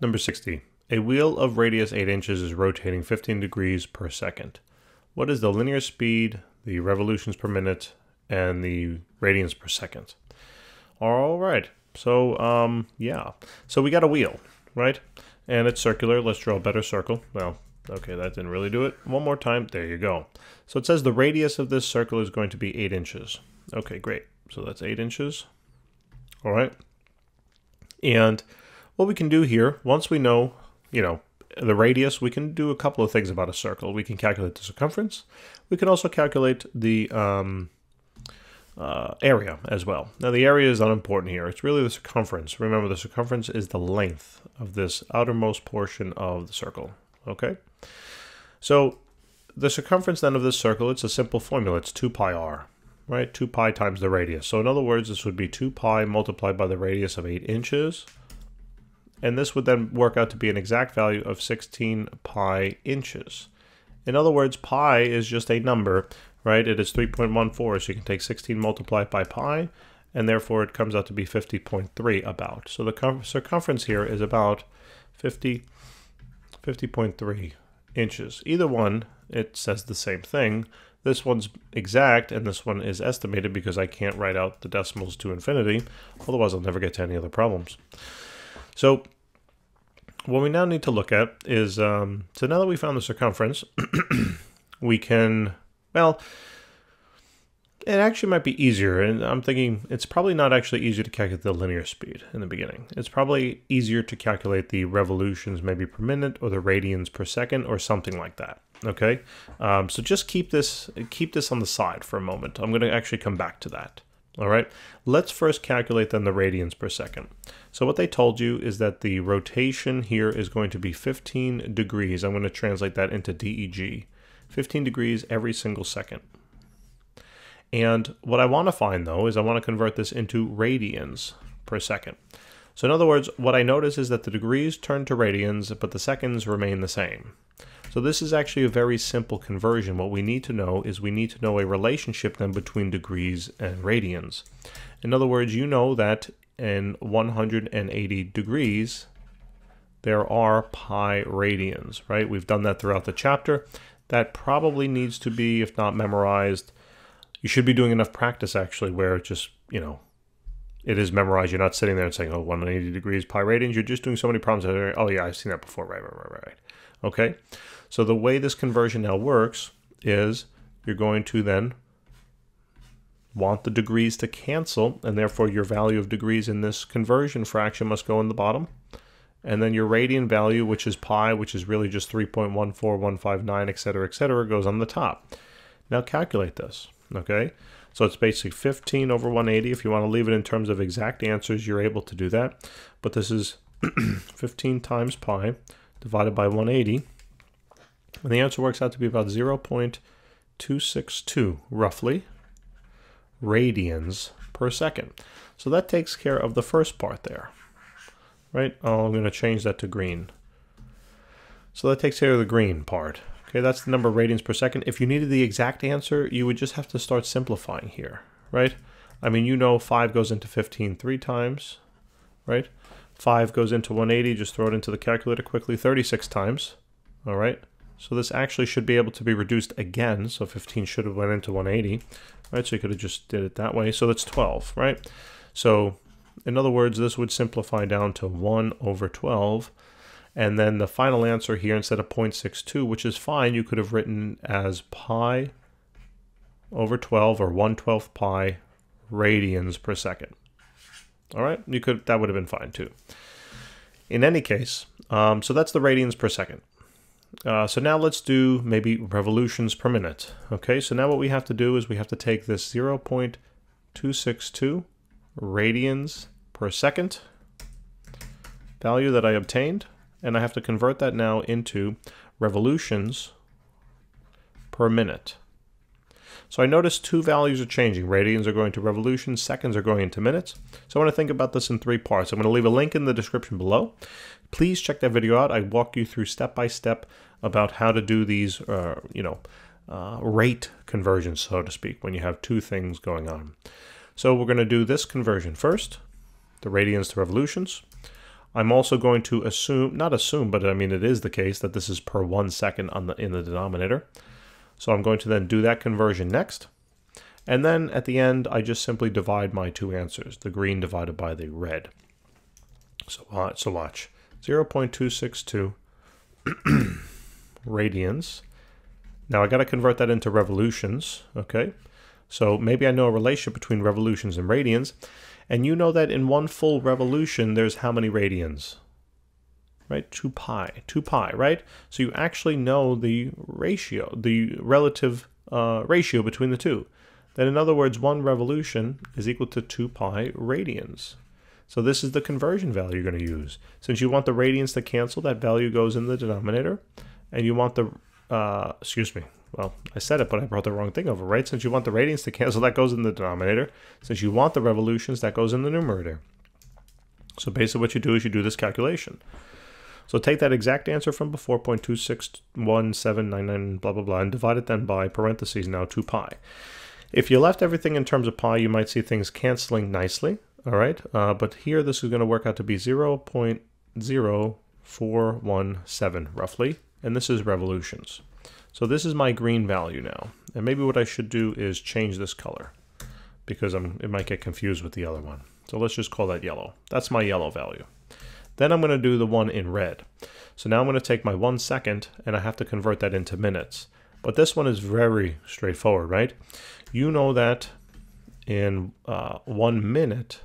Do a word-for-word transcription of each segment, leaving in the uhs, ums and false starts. Number sixty. A wheel of radius eight inches is rotating fifteen degrees per second. What is the linear speed, the revolutions per minute, and the radians per second? All right. So, um, yeah. So we got a wheel, right? And it's circular. Let's draw a better circle. Well, okay, that didn't really do it. One more time. There you go. So it says the radius of this circle is going to be eight inches. Okay, great. So that's eight inches. All right. And what we can do here, once we know, you know, the radius, we can do a couple of things about a circle. We can calculate the circumference. We can also calculate the um, uh, area as well. Now, the area is unimportant here. It's really the circumference. Remember, the circumference is the length of this outermost portion of the circle, okay? So the circumference then of this circle, it's a simple formula. It's two pi r, right? two pi times the radius. So in other words, this would be two pi multiplied by the radius of eight inches. And this would then work out to be an exact value of sixteen pi inches. In other words, pi is just a number, right? It is three point one four, so you can take sixteen multiplied by pi, and therefore it comes out to be fifty point three about. So the circumference here is about fifty, fifty point three inches. Either one, it says the same thing. This one's exact, and this one is estimated because I can't write out the decimals to infinity. Otherwise, I'll never get to any other problems. So what we now need to look at is, um, so now that we found the circumference, we can, well, it actually might be easier. And I'm thinking it's probably not actually easier to calculate the linear speed in the beginning. It's probably easier to calculate the revolutions maybe per minute or the radians per second or something like that. Okay. Um, so just keep this, keep this on the side for a moment. I'm going to actually come back to that. All right, let's first calculate then the radians per second. So what they told you is that the rotation here is going to be fifteen degrees. I'm going to translate that into D E G. fifteen degrees every single second. And what I want to find though is I want to convert this into radians per second. So in other words, what I notice is that the degrees turn to radians, but the seconds remain the same. So this is actually a very simple conversion. What we need to know is we need to know a relationship then between degrees and radians. In other words, you know that in one hundred eighty degrees, there are pi radians, right? We've done that throughout the chapter. That probably needs to be, if not memorized, you should be doing enough practice actually where it just, you know, it is memorized. You're not sitting there and saying, oh, one hundred eighty degrees, pi radians. You're just doing so many problems. That, oh yeah, I've seen that before, right, right, right, right. Okay, so the way this conversion now works is you're going to then want the degrees to cancel, and therefore your value of degrees in this conversion fraction must go in the bottom. And then your radian value, which is pi, which is really just three point one four one five nine, et cetera, et cetera, goes on the top. Now calculate this, okay? So it's basically fifteen over one hundred eighty. If you want to leave it in terms of exact answers, you're able to do that. But this is fifteen times pi divided by one hundred eighty, and the answer works out to be about zero point two six two, roughly, radians per second. So that takes care of the first part there, right? Oh, I'm going to change that to green. So that takes care of the green part. Okay, that's the number of radians per second. If you needed the exact answer, you would just have to start simplifying here, right? I mean, you know five goes into fifteen three times, right? five goes into one hundred eighty, just throw it into the calculator quickly, thirty-six times, all right? So this actually should be able to be reduced again, so fifteen should have went into one hundred eighty, right? So you could have just did it that way, so that's twelve, right? So in other words, this would simplify down to one over twelve, and then the final answer here, instead of zero point six two, which is fine, you could have written as pi over twelve, or one twelfth pi radians per second. All right, you could, that would have been fine too. In any case, um, so that's the radians per second. Uh, so now let's do maybe revolutions per minute. Okay, so now what we have to do is we have to take this zero point two six two radians per second value that I obtained, and I have to convert that now into revolutions per minute. So I notice two values are changing. Radians are going to revolutions, seconds are going into minutes. So I want to think about this in three parts. I'm going to leave a link in the description below. Please check that video out. I walk you through step by step about how to do these, uh, you know, uh, rate conversions, so to speak, when you have two things going on. So we're going to do this conversion first, the radians to revolutions. I'm also going to assume, not assume, but I mean it is the case that this is per one second on the, in the denominator. So I'm going to then do that conversion next. And then at the end, I just simply divide my two answers, the green divided by the red. So, uh, so watch, zero point two six two radians. Now I got to convert that into revolutions, okay? So maybe I know a relationship between revolutions and radians, and you know that in one full revolution, there's how many radians? Right, two pi, two pi, right? So you actually know the ratio, the relative uh, ratio between the two. Then in other words, one revolution is equal to two pi radians. So this is the conversion value you're going to use. Since you want the radians to cancel, that value goes in the denominator, and you want the, uh, excuse me, well, I said it, but I brought the wrong thing over, right? Since you want the radians to cancel, that goes in the denominator. Since you want the revolutions, that goes in the numerator. So basically what you do is you do this calculation. So take that exact answer from before, zero point two six one seven nine nine, blah, blah, blah, and divide it then by parentheses, now two pi. If you left everything in terms of pi, you might see things canceling nicely, all right? Uh, but here, this is going to work out to be zero point zero four one seven, roughly, and this is revolutions. So this is my green value now, and maybe what I should do is change this color, because I'm, it might get confused with the other one. So let's just call that yellow. That's my yellow value. Then I'm going to do the one in red. So now I'm going to take my one second, and I have to convert that into minutes. But this one is very straightforward, right? You know that in uh, one minute,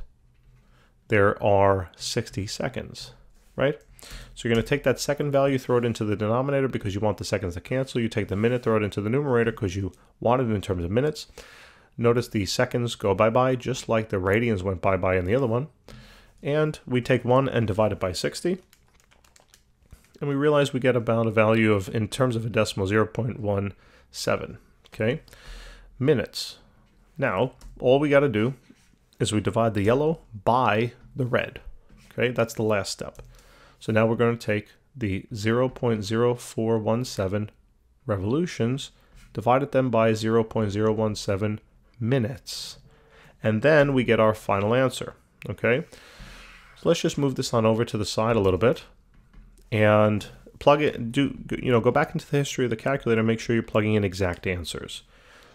there are sixty seconds, right? So you're going to take that second value, throw it into the denominator because you want the seconds to cancel. You take the minute, throw it into the numerator because you want it in terms of minutes. Notice the seconds go bye-bye, just like the radians went bye-bye in the other one. And we take one and divide it by sixty. And we realize we get about a value of, in terms of a decimal, zero point one seven, okay? Minutes. Now, all we got to do is we divide the yellow by the red, okay? That's the last step. So now we're going to take the zero point zero four one seven revolutions, divided them by zero point zero one seven minutes, and then we get our final answer, okay? So let's just move this on over to the side a little bit. And plug it, do, you know, go back into the history of the calculator and make sure you're plugging in exact answers.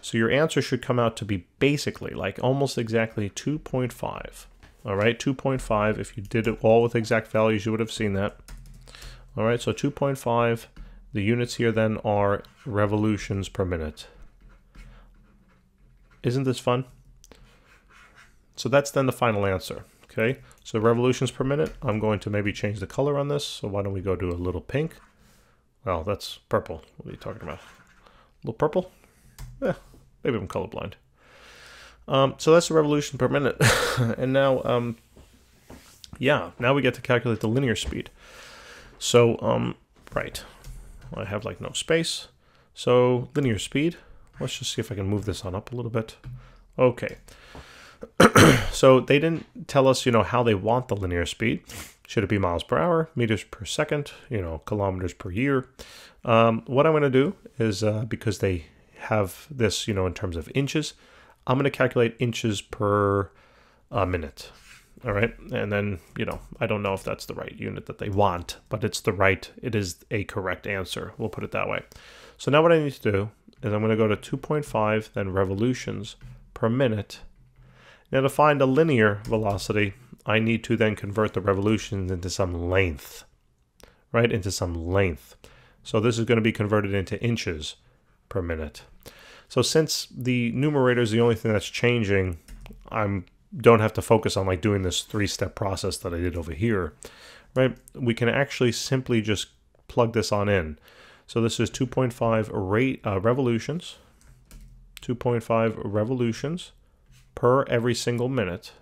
So your answer should come out to be basically like almost exactly two point five. All right, two point five. If you did it all with exact values, you would have seen that. All right, so two point five. The units here then are revolutions per minute. Isn't this fun? So that's then the final answer. Okay, so revolutions per minute, I'm going to maybe change the color on this. So why don't we go to a little pink? Well, that's purple. What are you talking about? A little purple? Yeah, maybe I'm colorblind. Um, so that's a revolution per minute. And now, um, yeah, now we get to calculate the linear speed. So, um, right, I have like no space. So linear speed, let's just see if I can move this on up a little bit. Okay. So they didn't tell us, you know, how they want the linear speed. Should it be miles per hour, meters per second, you know, kilometers per year? Um, what I'm going to do is, uh, because they have this, you know, in terms of inches, I'm going to calculate inches per uh, minute. All right. And then, you know, I don't know if that's the right unit that they want, but it's the right, it is a correct answer. We'll put it that way. So now what I need to do is I'm going to go to two point five, then revolutions per minute. Now to find a linear velocity, I need to then convert the revolutions into some length, right? Into some length. So this is going to be converted into inches per minute. So since the numerator is the only thing that's changing, I don't have to focus on like doing this three-step process that I did over here, right? We can actually simply just plug this on in. So this is two point five rate uh, revolutions, two point five revolutions per every single minute.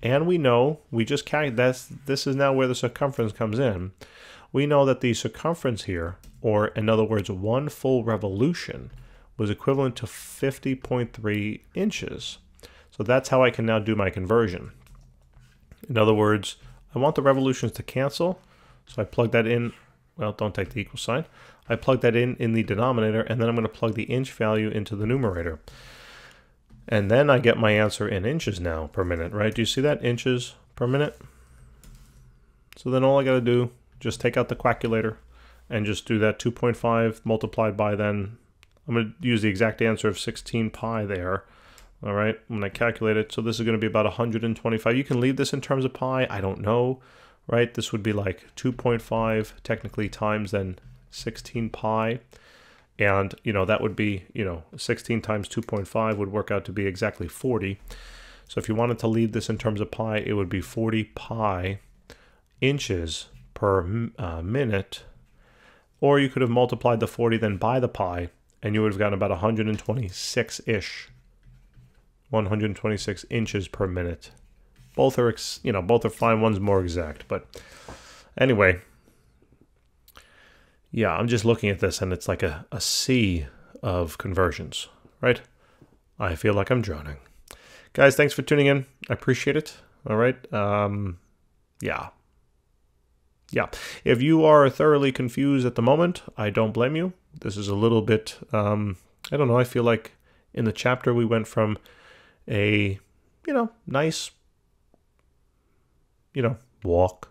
And we know, we just calculate, that's, this is now where the circumference comes in. We know that the circumference here, or in other words, one full revolution was equivalent to fifty point three inches. So that's how I can now do my conversion. In other words, I want the revolutions to cancel. So I plug that in, well, don't take the equal sign. I plug that in in the denominator, and then I'm going to plug the inch value into the numerator. And then I get my answer in inches now per minute, right? Do you see that? Inches per minute. So then all I got to do, just take out the quackulator and just do that two point five multiplied by then. I'm going to use the exact answer of sixteen pi there. All right, when I calculate it. So this is going to be about one hundred twenty-five. You can leave this in terms of pi. I don't know, right? This would be like two point five technically times then sixteen pi. And, you know, that would be, you know, sixteen times two point five would work out to be exactly forty. So if you wanted to leave this in terms of pi, it would be forty pi inches per uh, minute. Or you could have multiplied the forty then by the pi, and you would have gotten about one hundred twenty-six-ish. one hundred twenty-six inches per minute. Both are, ex you know, both are fine. One's more exact, but anyway. Yeah, I'm just looking at this and it's like a, a sea of conversions, right? I feel like I'm drowning. Guys, thanks for tuning in. I appreciate it. All right. Um, yeah. Yeah. If you are thoroughly confused at the moment, I don't blame you. This is a little bit, um, I don't know, I feel like in the chapter we went from a, you know, nice, you know, walk,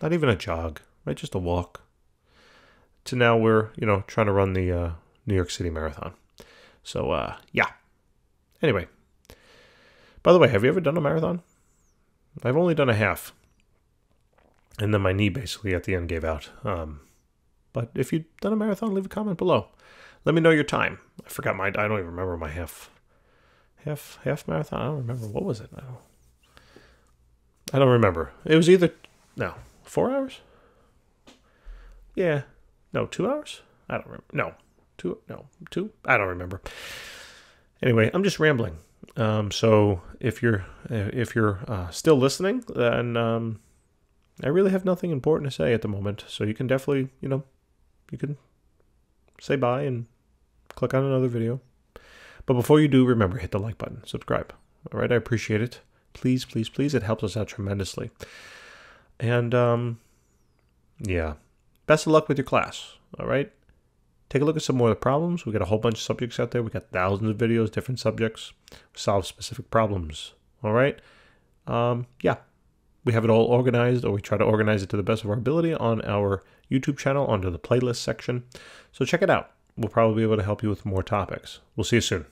not even a jog, right? Just a walk. To now we're, you know, trying to run the uh, New York City Marathon. So, uh, yeah. Anyway. By the way, have you ever done a marathon? I've only done a half. And then my knee basically at the end gave out. Um, but if you've done a marathon, leave a comment below. Let me know your time. I forgot my, I don't even remember my half, half, half marathon. I don't remember. What was it? I don't, I don't remember. It was either, no, four hours? Yeah. No, two hours? I don't remember. No, two, no, two? I don't remember. Anyway, I'm just rambling. Um, so if you're, if you're uh, still listening, then um, I really have nothing important to say at the moment. So you can definitely, you know, you can say bye and click on another video. But before you do, remember, hit the like button, subscribe. All right, I appreciate it. Please, please, please. It helps us out tremendously. And um, yeah. Best of luck with your class, all right? Take a look at some more of the problems. We've got a whole bunch of subjects out there. We've got thousands of videos, different subjects. Solve specific problems, all right? Um, yeah, we have it all organized, or we try to organize it to the best of our ability on our YouTube channel under the playlist section. So check it out. We'll probably be able to help you with more topics. We'll see you soon.